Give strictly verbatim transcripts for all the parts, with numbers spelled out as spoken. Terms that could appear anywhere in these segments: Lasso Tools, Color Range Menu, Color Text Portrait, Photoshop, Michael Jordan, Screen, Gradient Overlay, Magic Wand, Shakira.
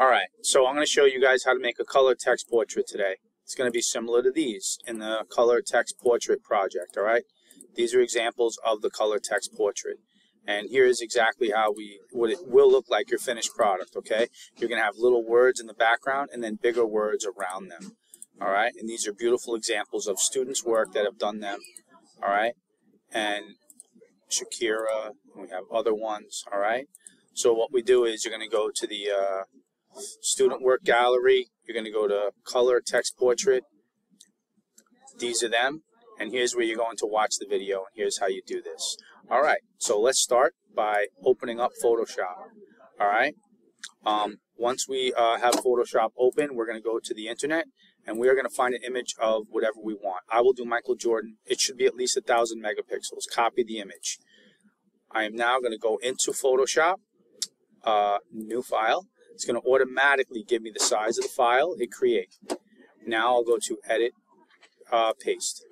All right, so I'm going to show you guys how to make a color text portrait today. It's going to be similar to these in the color text portrait project, all right? These are examples of the color text portrait. And here is exactly how we what it will look like, your finished product, okay? You're going to have little words in the background and then bigger words around them, all right? And these are beautiful examples of students' work that have done them, all right? And Shakira, we have other ones, all right? So what we do is you're going to go to the uh, student work gallery, you're going to go to color text portrait. These are them, and here's where you're going to watch the video, and here's how you do this. All right, so let's start by opening up Photoshop. All right, um, once we uh, have Photoshop open, we're going to go to the internet and we are going to find an image of whatever we want. I will do Michael Jordan. It should be at least a thousand megapixels. Copy the image. I am now going to go into Photoshop, uh, new file. It's going to automatically give me the size of the file it created. Now I'll go to edit, uh, paste.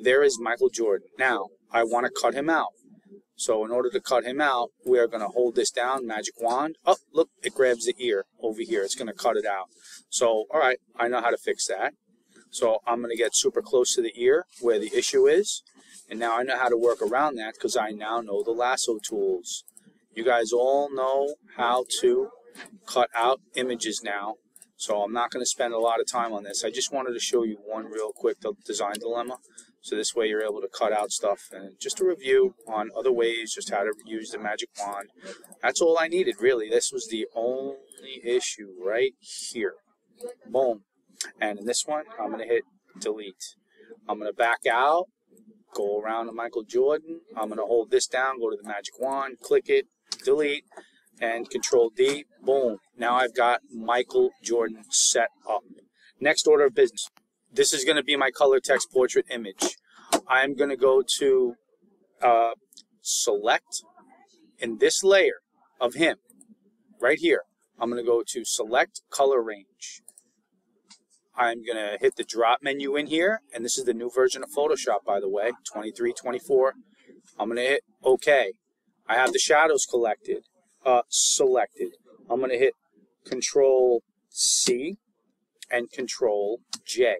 There is Michael Jordan. Now I want to cut him out. So in order to cut him out, we are going to hold this down, Magic Wand. Oh, look, it grabs the ear over here. It's going to cut it out. So, all right, I know how to fix that. So I'm going to get super close to the ear where the issue is. And now I know how to work around that because I now know the lasso tools. You guys all know how to cut out images now, so I'm not going to spend a lot of time on this. I just wanted to show you one real quick design dilemma, so this way you're able to cut out stuff, and just a review on other ways, just how to use the Magic Wand. That's all I needed, really. This was the only issue right here. Boom. And in this one, I'm going to hit delete. I'm going to back out, go around to Michael Jordan. I'm going to hold this down, go to the Magic Wand, click it, delete, and Control D, boom. Now I've got Michael Jordan set up. Next order of business. This is gonna be my color text portrait image. I'm gonna go to uh, select in this layer of him, right here. I'm gonna go to select color range. I'm gonna hit the drop menu in here, and this is the new version of Photoshop, by the way, twenty-three, twenty-four. I'm gonna hit okay. I have the shadows collected. Uh, selected. I'm going to hit Control C and Control J.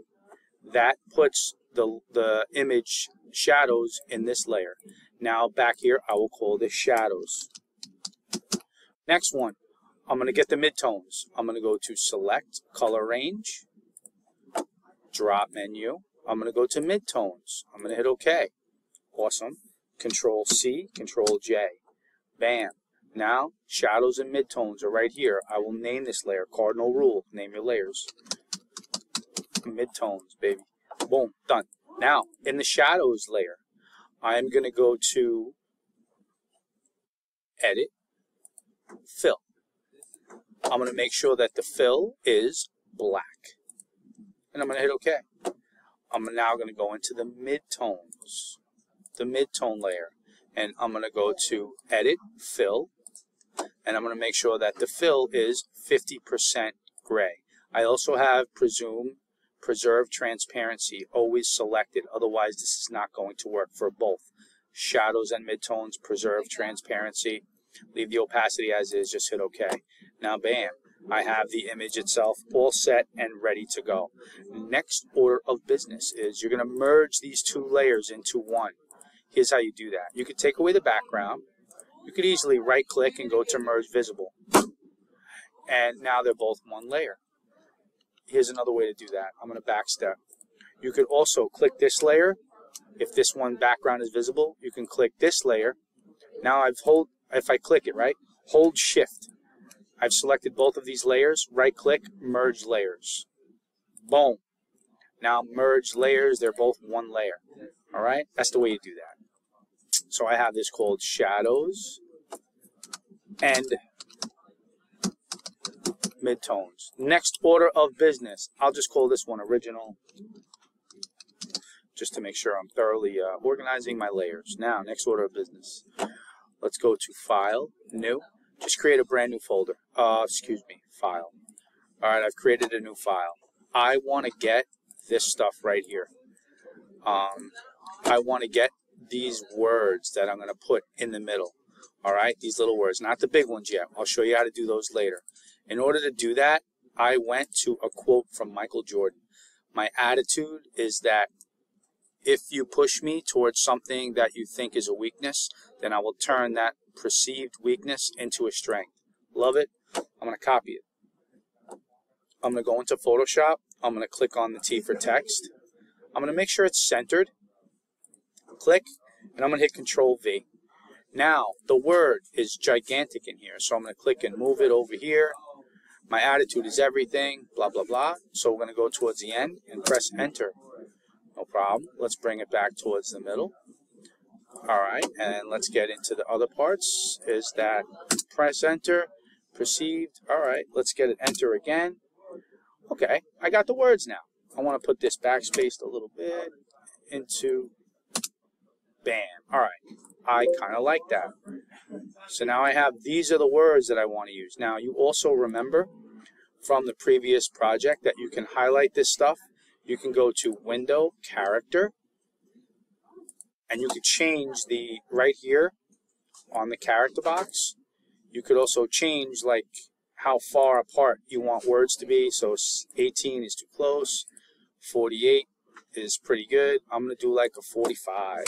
That puts the, the image shadows in this layer. Now back here, I will call this shadows. Next one, I'm going to get the midtones. I'm going to go to select color range, drop menu. I'm going to go to midtones. I'm going to hit OK. Awesome. Control C, Control J. Bam. Now, shadows and midtones are right here. I will name this layer. Cardinal rule. Name your layers. Midtones, baby. Boom. Done. Now, in the shadows layer, I'm going to go to Edit, Fill. I'm going to make sure that the fill is black. And I'm going to hit OK. I'm now going to go into the midtones, the midtone layer. And I'm going to go to Edit, Fill. And I'm going to make sure that the fill is fifty percent gray. I also have presume, preserve transparency, always selected. Otherwise, this is not going to work for both shadows and midtones. Preserve transparency. Leave the opacity as is. Just hit OK. Now, bam, I have the image itself all set and ready to go. Next order of business is you're going to merge these two layers into one. Here's how you do that. You could take away the background. You could easily right-click and go to Merge Visible. And now they're both one layer. Here's another way to do that. I'm going to backstep. You could also click this layer. If this one background is visible, you can click this layer. Now I've hold, if I click it, right, hold Shift. I've selected both of these layers. Right-click, Merge Layers. Boom. Now merge layers. They're both one layer. All right? That's the way you do that. So I have this called shadows and midtones. Next order of business, I'll just call this one original just to make sure I'm thoroughly uh, organizing my layers. Now, next order of business. Let's go to File, New. Just create a brand new folder. Uh, excuse me, File. All right, I've created a new file. I want to get this stuff right here. Um, I want to get these words that I'm going to put in the middle. All right, these little words, not the big ones yet. I'll show you how to do those later. In order to do that, I went to a quote from Michael Jordan. My attitude is that if you push me towards something that you think is a weakness, then I will turn that perceived weakness into a strength. Love it. I'm going to copy it. I'm going to go into Photoshop. I'm going to click on the T for text. I'm going to make sure it's centered. Click, and I'm going to hit control V. Now, the word is gigantic in here, so I'm going to click and move it over here. My attitude is everything, blah, blah, blah. So we're going to go towards the end and press Enter. No problem. Let's bring it back towards the middle. All right, and let's get into the other parts. Is that press Enter, perceived. All right, let's get it Enter again. Okay, I got the words now. I want to put this backspaced a little bit into, bam. All right, I kind of like that. So now I have, these are the words that I want to use. Now, you also remember from the previous project that you can highlight this stuff. You can go to Window, Character, and you could change the, right here on the character box, you could also change like how far apart you want words to be. So eighteen is too close, forty-eight is pretty good. I'm going to do like a forty-five.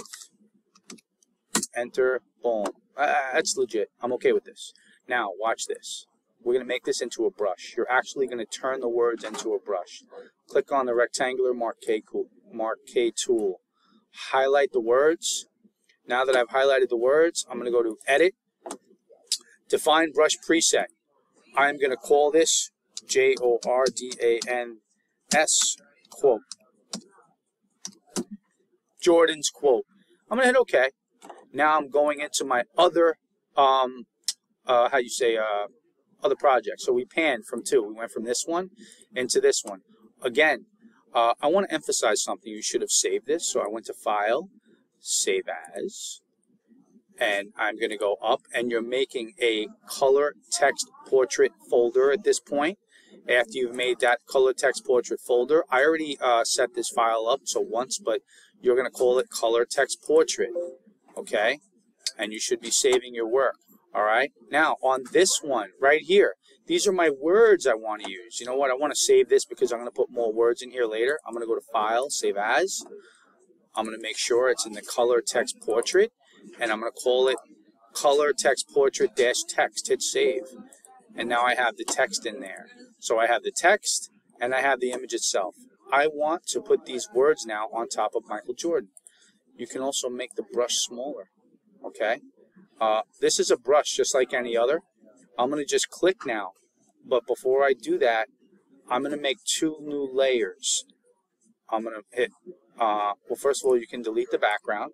Enter, boom. Uh, that's legit. I'm okay with this. Now, watch this. We're going to make this into a brush. You're actually going to turn the words into a brush. Click on the rectangular Marquee tool. Highlight the words. Now that I've highlighted the words, I'm going to go to Edit, Define Brush Preset. I'm going to call this J O R D A N S quote. Jordan's quote. I'm going to hit OK. Now I'm going into my other, um, uh, how you say, uh, other project. So we panned from two. We went from this one into this one. Again, uh, I want to emphasize something. You should have saved this. So I went to File, Save As. And I'm going to go up, and you're making a color text portrait folder at this point. After you've made that color text portrait folder, I already uh, set this file up, so once, but you're going to call it color text portrait, okay? And you should be saving your work, all right? Now, on this one right here, these are my words I want to use. You know what? I want to save this because I'm going to put more words in here later. I'm going to go to File, Save As. I'm going to make sure it's in the color text portrait. And I'm going to call it color text portrait dash text. Hit save. And now I have the text in there. So I have the text and I have the image itself. I want to put these words now on top of Michael Jordan. You can also make the brush smaller. Okay. Uh, this is a brush just like any other. I'm going to just click now. But before I do that, I'm going to make two new layers. I'm going to hit, uh, well, first of all, you can delete the background.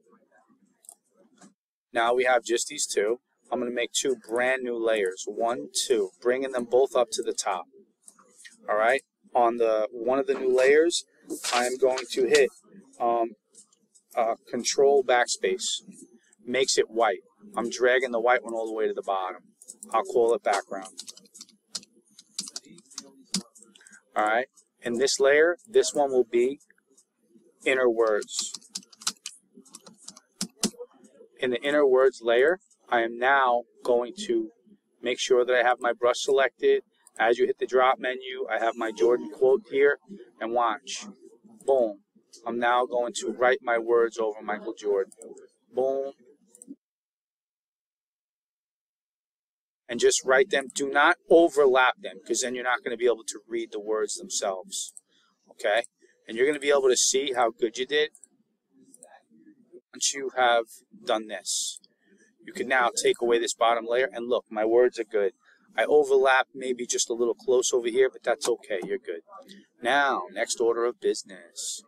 Now we have just these two. I'm going to make two brand new layers. One, two. Bringing them both up to the top. All right. On the one of the new layers, I'm going to hit um, uh, Control Backspace. Makes it white. I'm dragging the white one all the way to the bottom. I'll call it background. All right. In this layer, this one will be inner words. In the inner words layer, I am now going to make sure that I have my brush selected. As you hit the drop menu, I have my Jordan quote here, and watch. Boom. I'm now going to write my words over Michael Jordan. Boom. And just write them. Do not overlap them, because then you're not going to be able to read the words themselves. Okay? And you're going to be able to see how good you did. Once you have done this, you can now take away this bottom layer, and look, my words are good. I overlap maybe just a little close over here, but that's okay. You're good. Now, next order of business.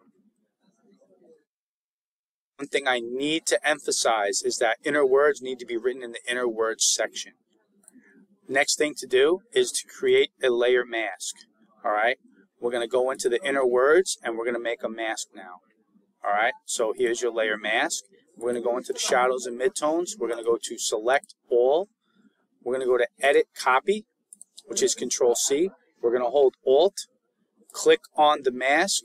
One thing I need to emphasize is that inner words need to be written in the inner words section. Next thing to do is to create a layer mask. All right? We're going to go into the inner words, and we're going to make a mask now. All right, so here's your layer mask. We're going to go into the shadows and midtones. We're going to go to Select All. We're going to go to Edit Copy, which is control C. We're going to hold Alt, click on the mask.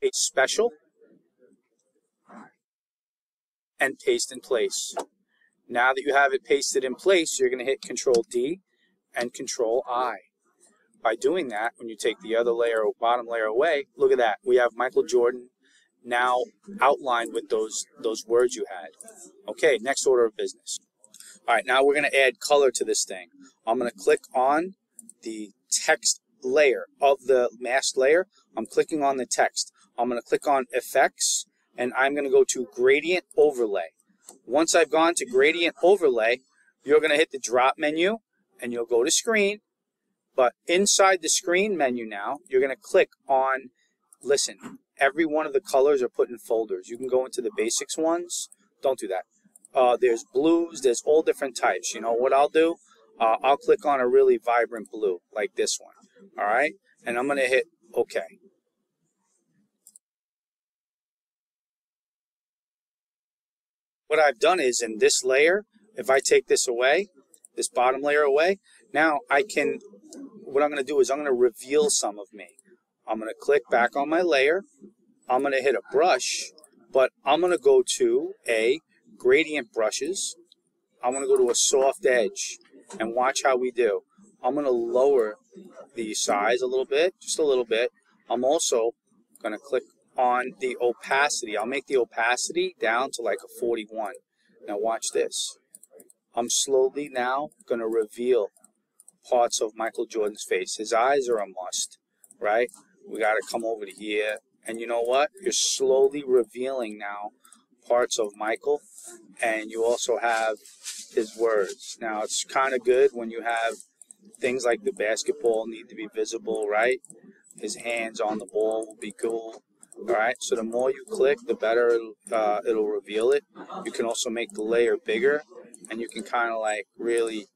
Paste Special. And paste in place. Now that you have it pasted in place, you're going to hit Control D and Control I. By doing that, when you take the other layer, bottom layer away, look at that. We have Michael Jordan now outlined with those, those words you had. Okay, next order of business. All right, now we're going to add color to this thing. I'm going to click on the text layer of the mask layer. I'm clicking on the text. I'm going to click on Effects, and I'm going to go to Gradient Overlay. Once I've gone to Gradient Overlay, you're going to hit the drop menu, and you'll go to Screen. But inside the Screen menu now, you're going to click on, listen, every one of the colors are put in folders. You can go into the basics ones. Don't do that. Uh, there's blues, there's all different types. You know what I'll do? Uh, I'll click on a really vibrant blue, like this one. All right? And I'm going to hit OK. What I've done is, in this layer, if I take this away, this bottom layer away, now I can, what I'm going to do is I'm going to reveal some of me. I'm going to click back on my layer. I'm going to hit a brush, but I'm going to go to a gradient brushes. I'm going to go to a soft edge and watch how we do. I'm going to lower the size a little bit, just a little bit. I'm also going to click on the opacity. I'll make the opacity down to like a forty-one. Now watch this. I'm slowly now going to reveal parts of Michael Jordan's face. His eyes are a must, right? We got to come over to here. And you know what? You're slowly revealing now parts of Michael, and you also have his words. Now, it's kind of good when you have things like the basketball need to be visible, right? His hands on the ball will be cool. All right, so the more you click, the better it'll, uh, it'll reveal it. You can also make the layer bigger, and you can kind of like really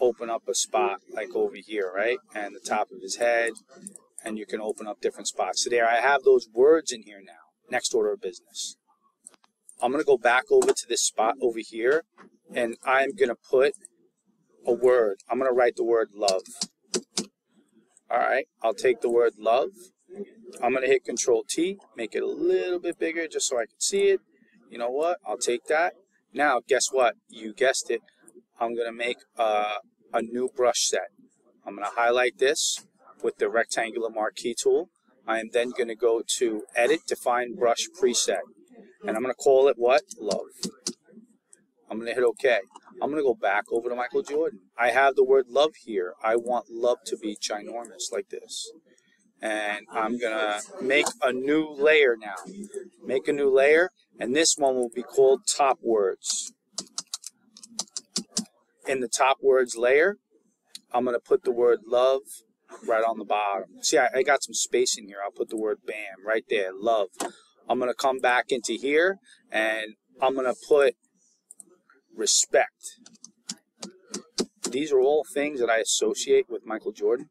open up a spot like over here, right? And the top of his head, and you can open up different spots. So there, I have those words in here now. Next order of business. I'm going to go back over to this spot over here, and I'm going to put a word. I'm going to write the word love. All right, I'll take the word love. I'm going to hit Control T, make it a little bit bigger just so I can see it. You know what? I'll take that. Now, guess what? You guessed it. I'm going to make uh, a new brush set. I'm going to highlight this with the rectangular marquee tool. I am then going to go to Edit, Define Brush Preset. And I'm going to call it what? Love. I'm going to hit OK. I'm going to go back over to Michael Jordan. I have the word love here. I want love to be ginormous like this. And I'm going to make a new layer now. Make a new layer. And this one will be called Top Words. In the Top Words layer, I'm going to put the word love right on the bottom. See, I, I got some space in here. I'll put the word bam right there, love. I'm going to come back into here, and I'm going to put respect. These are all things that I associate with Michael Jordan,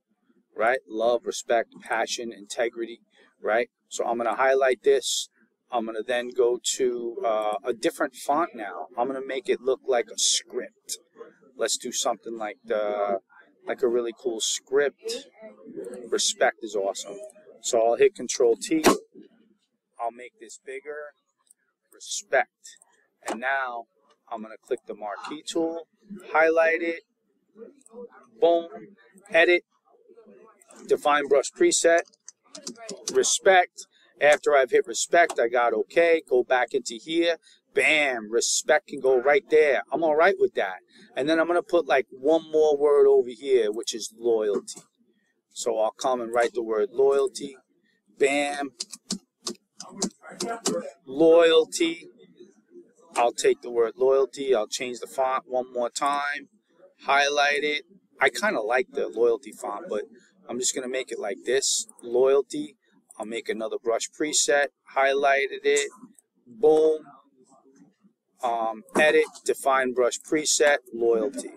right? Love, respect, passion, integrity, right? So I'm going to highlight this. I'm going to then go to uh, a different font now. I'm going to make it look like a script. Let's do something like the, like a really cool script. Respect is awesome. So I'll hit Control T. I'll make this bigger, respect. And now I'm going to click the marquee tool, highlight it, boom, edit, define brush preset, respect. After I've hit respect, I got OK, go back into here, bam, respect can go right there. I'm all right with that. And then I'm going to put like one more word over here, which is loyalty. So I'll come and write the word loyalty, bam. Loyalty. I'll take the word loyalty. I'll change the font one more time. Highlight it. I kind of like the loyalty font, but I'm just going to make it like this. Loyalty. I'll make another brush preset. Highlighted it. Boom. Um, edit. Define brush preset. Loyalty.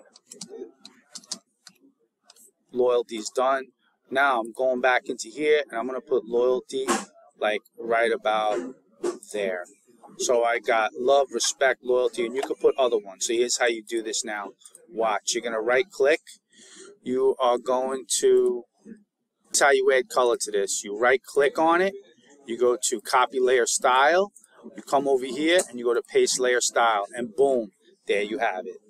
Loyalty's done. Now I'm going back into here, and I'm going to put loyalty like right about there. So I got love, respect, loyalty, and you can put other ones. So here's how you do this now. Watch. You're going to right click. You are going to, that's how you add color to this. You right click on it. You go to copy layer style. You come over here and you go to paste layer style. And boom, there you have it.